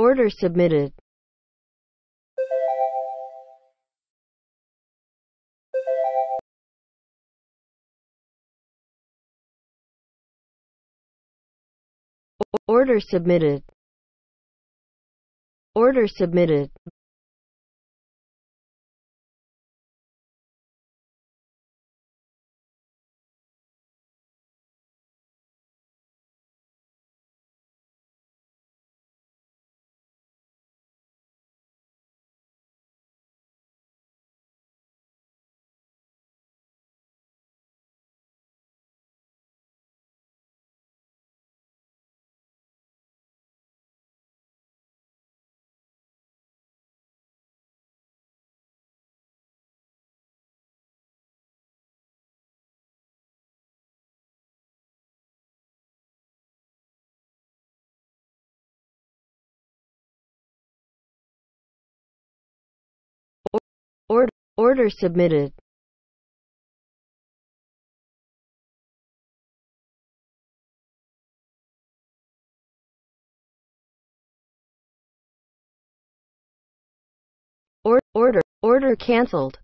Order submitted. Order submitted. Order submitted. Order submitted. Order cancelled.